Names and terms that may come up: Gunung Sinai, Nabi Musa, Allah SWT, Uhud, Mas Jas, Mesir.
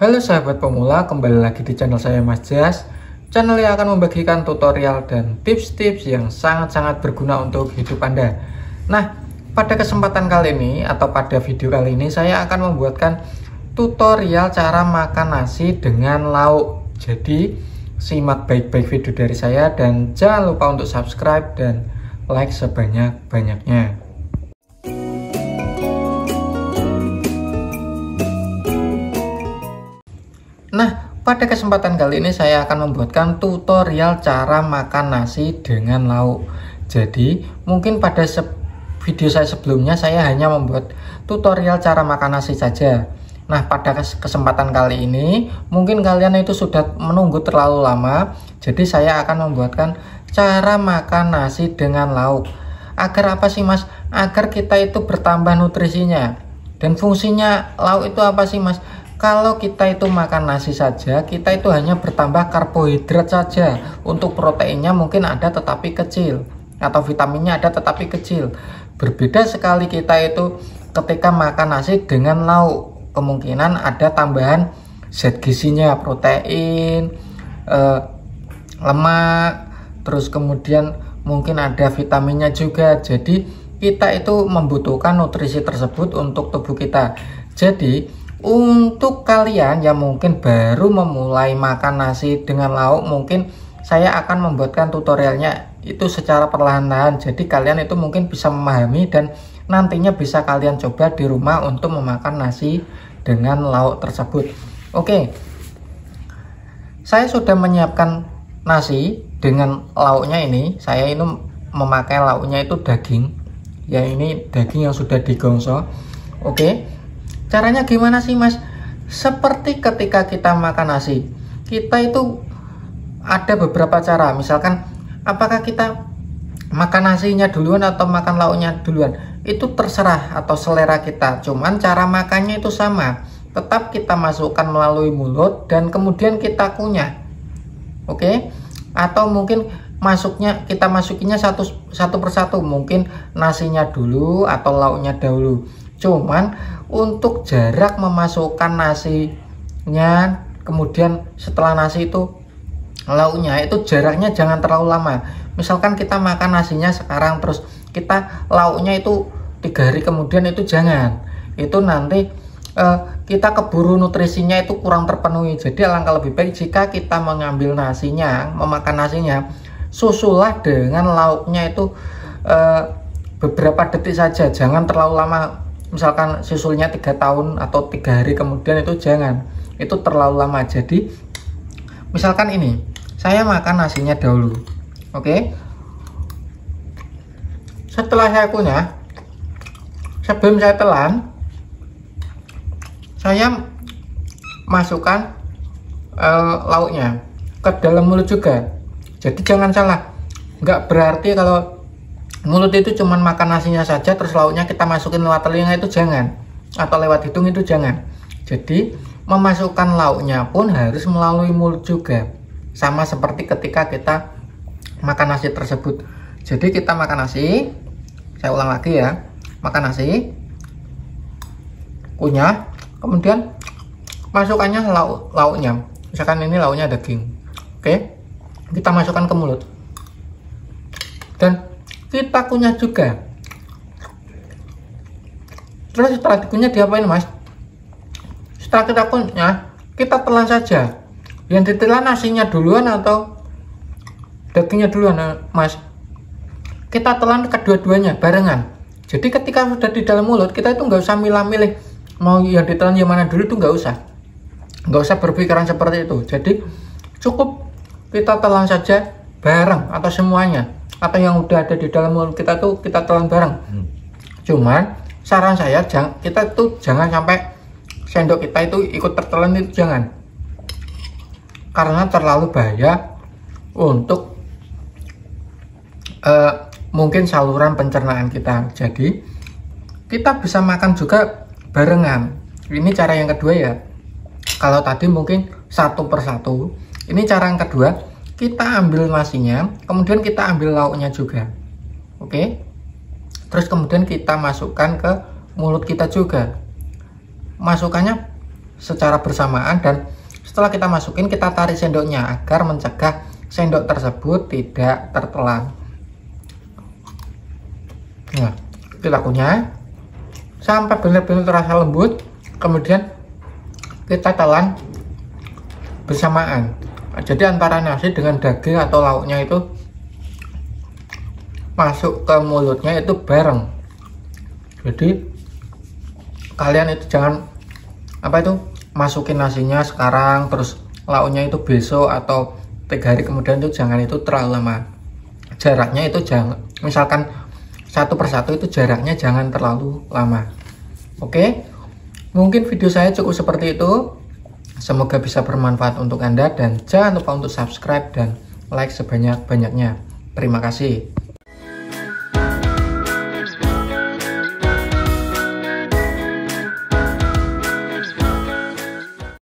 Halo sahabat pemula, kembali lagi di channel saya Mas Jas. Channel yang akan membagikan tutorial dan tips-tips yang sangat-sangat berguna untuk hidup Anda. Nah, pada kesempatan kali ini atau pada video kali ini saya akan membuatkan tutorial cara makan nasi dengan lauk. Jadi, simak baik-baik video dari saya dan jangan lupa untuk subscribe dan like sebanyak-banyaknya. Nah, pada kesempatan kali ini saya akan membuatkan tutorial cara makan nasi dengan lauk. Jadi, mungkin pada video saya sebelumnya saya hanya membuat tutorial cara makan nasi saja. Nah, pada kesempatan kali ini mungkin kalian itu sudah menunggu terlalu lama. Jadi, saya akan membuatkan cara makan nasi dengan lauk. Agar apa sih, Mas? Agar kita itu bertambah nutrisinya. Dan fungsinya lauk itu apa sih, Mas? Kalau kita itu makan nasi saja, kita itu hanya bertambah karbohidrat saja. Untuk proteinnya mungkin ada tetapi kecil, atau vitaminnya ada tetapi kecil. Berbeda sekali kita itu ketika makan nasi dengan lauk, kemungkinan ada tambahan zat gizinya, protein, lemak, terus kemudian mungkin ada vitaminnya juga. Jadi kita itu membutuhkan nutrisi tersebut untuk tubuh kita. Jadi untuk kalian yang mungkin baru memulai makan nasi dengan lauk, mungkin saya akan membuatkan tutorialnya itu secara perlahan-lahan. Jadi kalian itu mungkin bisa memahami dan nantinya bisa kalian coba di rumah untuk memakan nasi dengan lauk tersebut. Oke, saya sudah menyiapkan nasi dengan lauknya ini. Saya ini memakai lauknya itu daging. Ya, ini daging yang sudah digosok. Oke. Caranya gimana sih, Mas? Seperti ketika kita makan nasi, kita itu ada beberapa cara. Misalkan apakah kita makan nasinya duluan atau makan lauknya duluan, itu terserah atau selera kita. Cuman cara makannya itu sama, tetap kita masukkan melalui mulut dan kemudian kita kunyah. Oke? Atau mungkin kita masukinnya satu persatu, mungkin nasinya dulu atau lauknya dahulu. Cuman untuk jarak memasukkan nasinya kemudian setelah nasi itu lauknya, itu jaraknya jangan terlalu lama. Misalkan kita makan nasinya sekarang terus kita lauknya itu 3 hari kemudian, itu jangan. Itu nanti kita keburu nutrisinya itu kurang terpenuhi. Jadi alangkah lebih baik jika kita mengambil nasinya, memakan nasinya, susulah dengan lauknya itu beberapa detik saja, jangan terlalu lama. Misalkan susulnya 3 tahun atau 3 hari kemudian, itu jangan, itu terlalu lama. Jadi misalkan ini saya makan nasinya dahulu. Oke, setelah saya kunyah, sebelum saya telan, saya masukkan lauknya ke dalam mulut juga. Jadi jangan salah, nggak berarti kalau mulut itu cuman makan nasinya saja terus lauknya kita masukin lewat telinga, itu jangan, atau lewat hidung, itu jangan. Jadi memasukkan lauknya pun harus melalui mulut juga, sama seperti ketika kita makan nasi tersebut. Jadi kita makan nasi, saya ulang lagi ya, makan nasi, kunyah, kemudian masukannya lauknya. Misalkan ini lauknya daging. Oke, kita masukkan ke mulut dan kita kunyah juga. Terus setelah dikunyah diapain, Mas? Setelah kita kunyah, kita telan saja. Yang ditelan nasinya duluan atau dagingnya duluan, Mas? Kita telan kedua-duanya barengan. Jadi ketika sudah di dalam mulut, kita itu nggak usah milah-milih mau yang ditelan yang mana dulu, itu nggak usah. Nggak usah berpikiran seperti itu. Jadi cukup kita telan saja bareng atau semuanya, atau yang udah ada di dalam mulut kita tuh kita telan bareng. Cuman saran saya, kita tuh jangan sampai sendok kita itu ikut tertelan, itu jangan, karena terlalu bahaya untuk mungkin saluran pencernaan kita. Jadi kita bisa makan juga barengan. Ini cara yang kedua ya. Kalau tadi mungkin satu persatu, ini cara yang kedua, kita ambil nasinya, kemudian kita ambil lauknya juga. Oke, terus kemudian kita masukkan ke mulut kita juga. Masukannya secara bersamaan, dan setelah kita masukin kita tarik sendoknya agar mencegah sendok tersebut tidak tertelan. Nah, itu lakunya sampai benar-benar terasa lembut, kemudian kita telan bersamaan. Jadi antara nasi dengan daging atau lauknya itu masuk ke mulutnya itu bareng. Jadi kalian itu jangan masukin nasinya sekarang terus lauknya itu besok atau 3 hari kemudian, itu jangan, itu terlalu lama. Jaraknya itu jangan, misalkan satu persatu itu jaraknya jangan terlalu lama. Oke, mungkin video saya cukup seperti itu. Semoga bisa bermanfaat untuk Anda, dan jangan lupa untuk subscribe dan like sebanyak-banyaknya. Terima kasih.